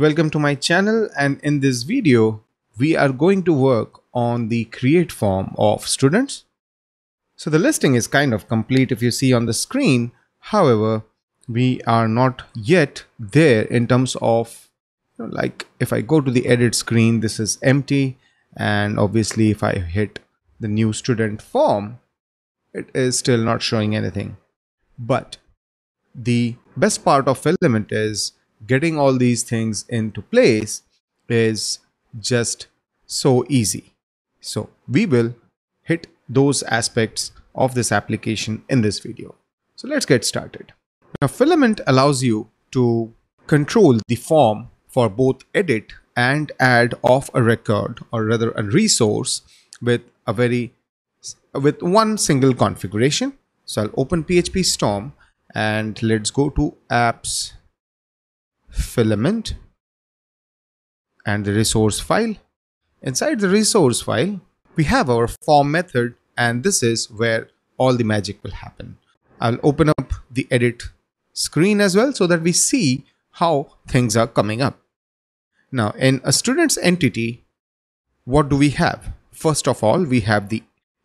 Welcome to my channel, and in this video we are going to work on the create form of students. So the listing is kind of complete if you see on the screen. However, we are not yet there in terms of, you know, like if I go to the edit screen, this is empty, and obviously if I hit the new student form, it is still not showing anything. But the best part of Filament is getting all these things into place is just so easy. So we will hit those aspects of this application in this video. So let's get started. Now, Filament allows you to control the form for both edit and add of a record, or rather a resource, with one single configuration. So I'll open PHP Storm and let's go to apps, Filament, and the resource file. Inside the resource file we have our form method, and this is where all the magic will happen. I'll open up the edit screen as well so that we see how things are coming up. Now, in a student's entity, what do we have? First of all, we have the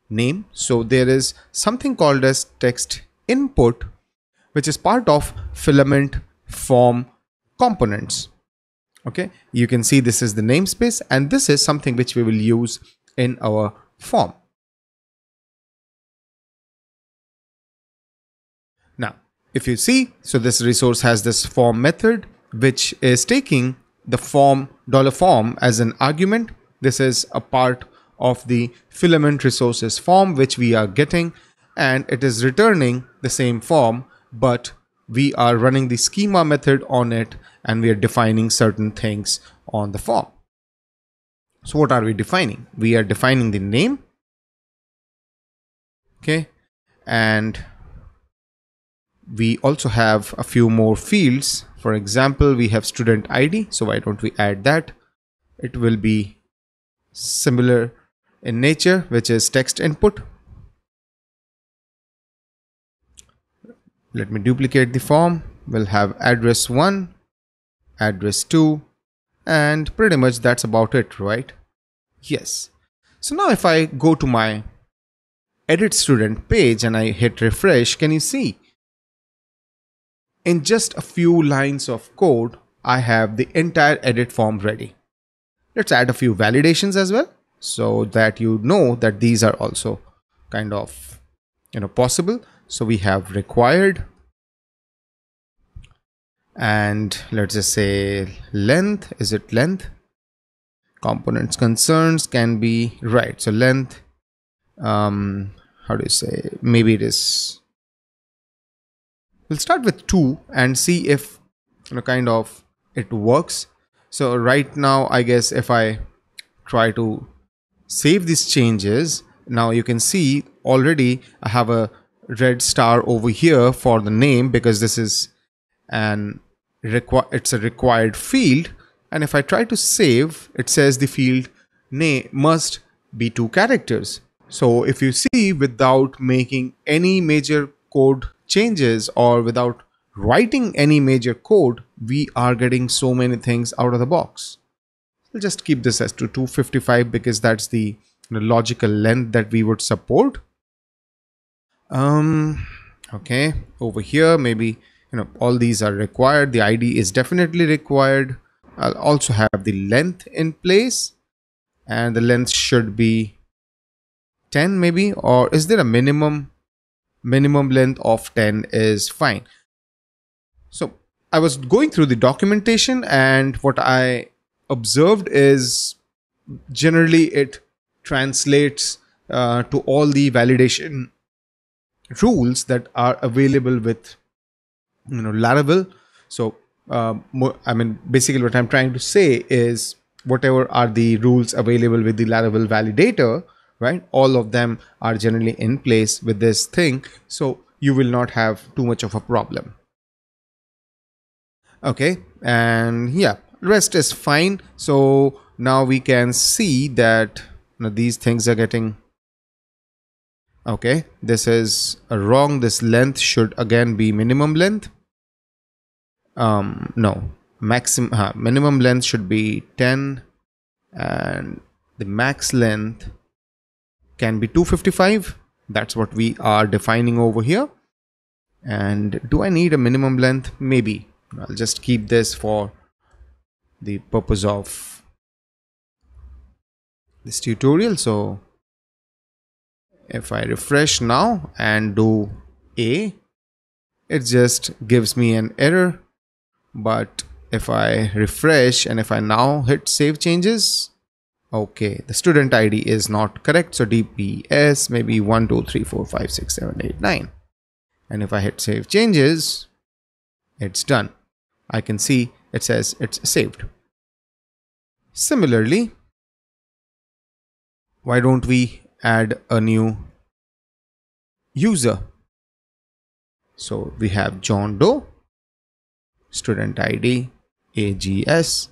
name. So there is something called as text input, which is part of Filament form components. Okay, you can see this is the namespace, and this is something which we will use in our form. Now, if you see, so this resource has this form method, which is taking the form $form as an argument. This is a part of the Filament resources form which we are getting, and it is returning the same form, but we are running the schema method on it, and we are defining certain things on the form. So what are we defining? We are defining the name, okay, and we also have a few more fields. For example, we have student ID, so why don't we add that? It will be similar in nature, which is text input. Let me duplicate the form. We'll have address 1, address 2, and pretty much that's about it, right? Yes. So now if I go to my edit student page and I hit refresh, can you see? In just a few lines of code, I have the entire edit form ready. Let's add a few validations as well, so that you know that these are also kind of, you know, possible. So we have required, and let's just say length. Is it length? Components concerns can be, right, so length, how do you say, maybe it is, we'll start with 2 and see if, you know, kind of it works. So right now I guess if I try to save these changes, now you can see already I have a red star over here for the name, because this is a required field. And if I try to save, it says the field name must be 2 characters. So if you see, without making any major code changes or without writing any major code, we are getting so many things out of the box. We'll just keep this as to 255 because that's the, you know, logical length that we would support. Okay, over here maybe, you know, all these are required. The ID is definitely required. I'll also have the length in place, and the length should be 10 maybe, or is there a minimum length of 10 is fine. So I was going through the documentation, and what I observed is generally it translates to all the validation rules that are available with, you know, Laravel. So I mean, basically what I'm trying to say is whatever are the rules available with the Laravel validator, right, all of them are generally in place with this thing, so you will not have too much of a problem. Okay, and yeah, rest is fine. So now we can see that, you know, these things are getting, okay, this is wrong. This length should again be minimum length. No, minimum length should be 10 and the max length can be 255. That's what we are defining over here. And do I need a minimum length? Maybe. I'll just keep this for the purpose of this tutorial. So if I refresh now and do A, it just gives me an error. But if I refresh and if I now hit save changes, okay, the student ID is not correct. So DPS maybe 123456789. And if I hit save changes, it's done. I can see it says it's saved. Similarly, why don't we add a new user? So we have John Doe, student ID AGS.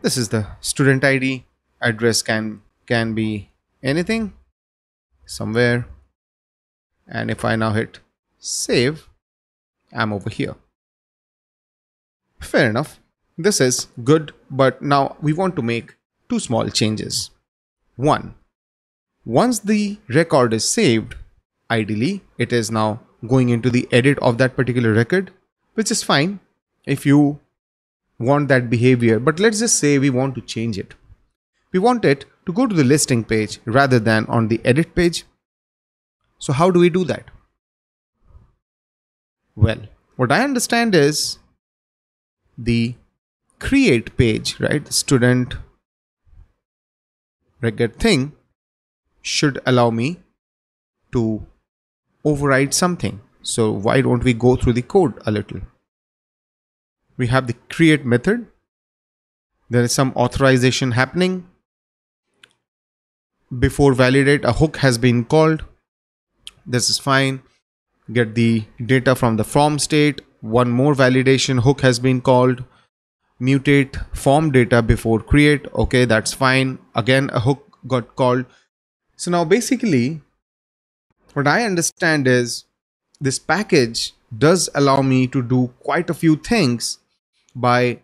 This is the student ID. Address can be anything, somewhere. And if I now hit save, I'm over here. Fair enough. This is good, but now we want to make two small changes. One, once the record is saved, ideally it is now going into the edit of that particular record, which is fine if you want that behavior. But let's just say we want to change it. We want it to go to the listing page rather than on the edit page. So how do we do that? Well, what I understand is the create page, right? The student record thing should allow me to override something. So why don't we go through the code a little? We have the create method. There is some authorization happening. Before validate, a hook has been called. This is fine. Get the data from the form state. One more validation hook has been called. Mutate form data before create. Okay, that's fine. Again, a hook got called. So now basically, what I understand is this package does allow me to do quite a few things by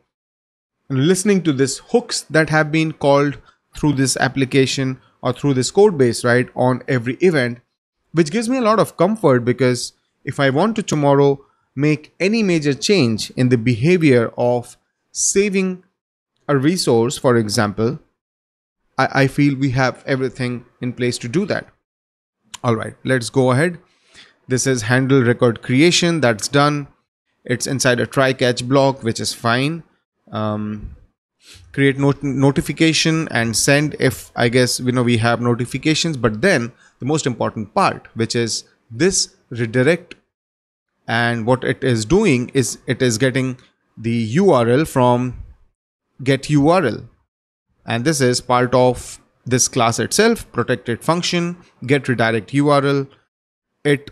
listening to these hooks that have been called through this application or through this code base, right, on every event, which gives me a lot of comfort, because if I want to tomorrow make any major change in the behavior of saving a resource, for example, I feel we have everything in place to do that. All right, let's go ahead. This is handle record creation. That's done. It's inside a try catch block, which is fine. Create notification and send if, I guess, you know, we have notifications. But then the most important part, which is this redirect, and what it is doing is it is getting the URL from get URL, and this is part of this class itself. Protected function get redirect URL. It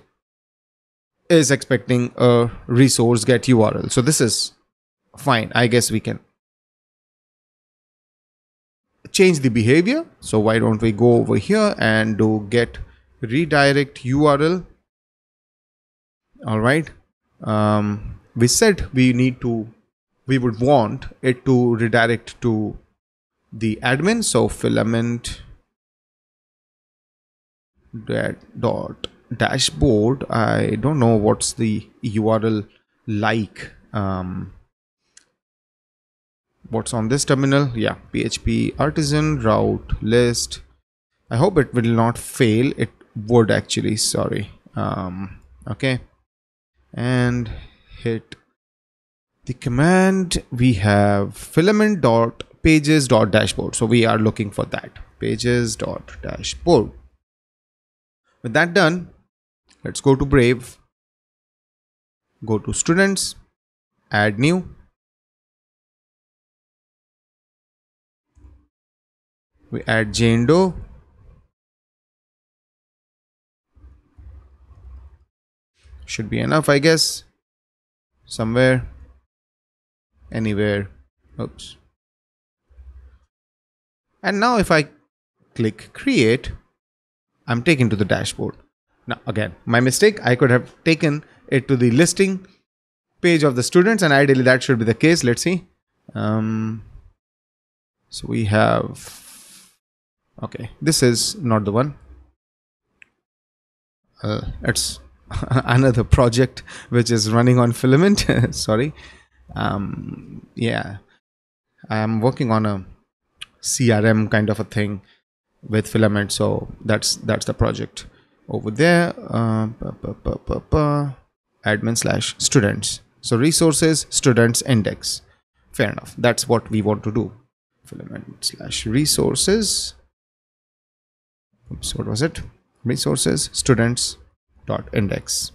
is expecting a resource get URL. So this is fine. I guess we can change the behavior. So why don't we go over here and do get redirect URL. All right. We said we would want it to redirect to the admin. So filament dot dashboard. I don't know what's the URL like. What's on this terminal? Yeah, PHP artisan route list. I hope it will not fail. It would actually, sorry. Okay, and hit the command. We have filament dot pages dot dashboard. So we are looking for that, pages dot dashboard. With that done, let's go to Brave, go to students, add new. We add Jane Doe. Should be enough, I guess. Somewhere, anywhere. Oops. And now if I click create, I'm taken to the dashboard. Now again, my mistake, I could have taken it to the listing page of the students, and ideally that should be the case. Let's see. So we have, okay, this is not the one. It's another project which is running on Filament. Sorry. Yeah, I am working on a CRM kind of a thing with Filament, so that's the project over there. Admin/students. So resources, students, index. Fair enough. That's what we want to do. Filament/resources. Oops, what was it? Resources/students.index.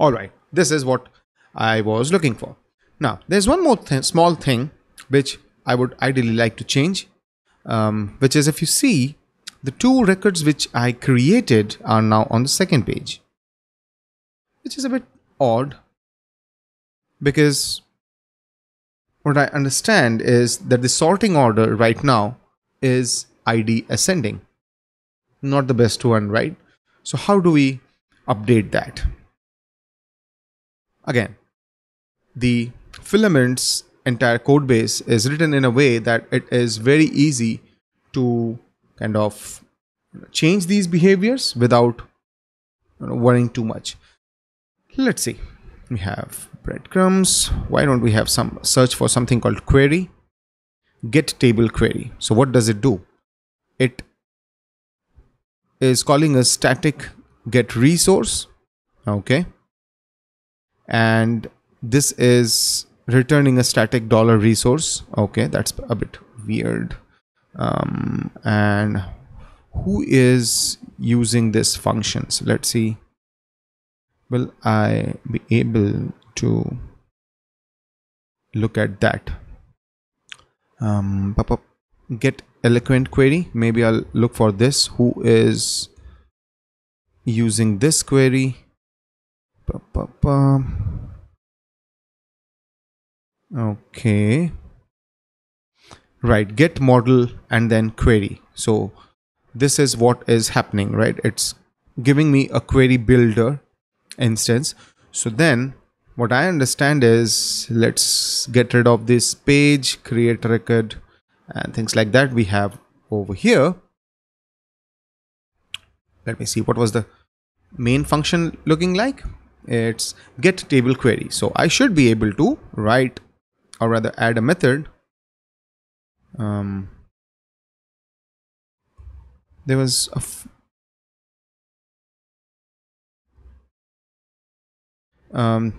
All right. This is what I was looking for. Now, there's one more small thing which I would ideally like to change, which is, if you see, the two records which I created are now on the second page, which is a bit odd, because what I understand is that the sorting order right now is ID ascending, not the best one, right? So how do we update that? Again, the Filament's entire code base is written in a way that it is very easy to kind of change these behaviors without worrying too much. Let's see. We have breadcrumbs. Why don't we have some search for something called query? Get table query. So what does it do? It is calling a static get resource. Okay. And this is returning a static $resource. Okay, that's a bit weird. And who is using this function? So let's see. Will I be able to look at that? Get eloquent query. Maybe I'll look for this. Who is using this query? Okay, right, get model and then query. So this is what is happening, right? It's giving me a query builder instance. So then what I understand is, let's get rid of this page, create record and things like that we have over here. Let me see, what was the main function looking like? It's get table query. So I should be able to write, or rather add a method. There was a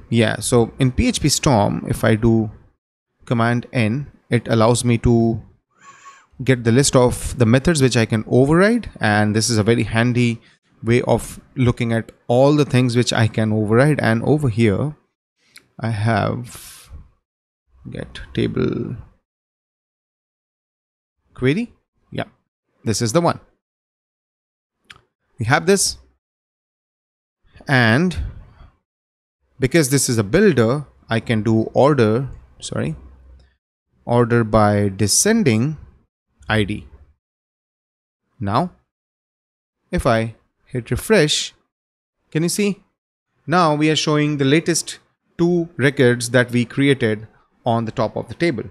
yeah, so in PHP Storm, if I do command N, it allows me to get the list of the methods which I can override, and this is a very handy way of looking at all the things which I can override. And over here I have get table query. Yeah, this is the one. We have this, and because this is a builder, I can do order, sorry, order by descending ID. Now if I hit refresh, can you see? Now we are showing the latest two records that we created on the top of the table.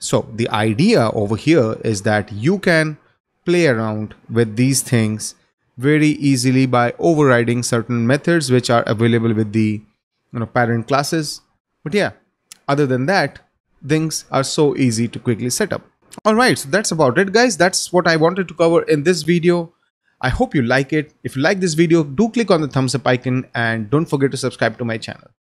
So the idea over here is that you can play around with these things very easily by overriding certain methods which are available with the, you know, parent classes. But yeah, other than that, things are so easy to quickly set up. All right, so that's about it, guys. That's what I wanted to cover in this video. I hope you like it. If you like this video, do click on the thumbs up icon and don't forget to subscribe to my channel.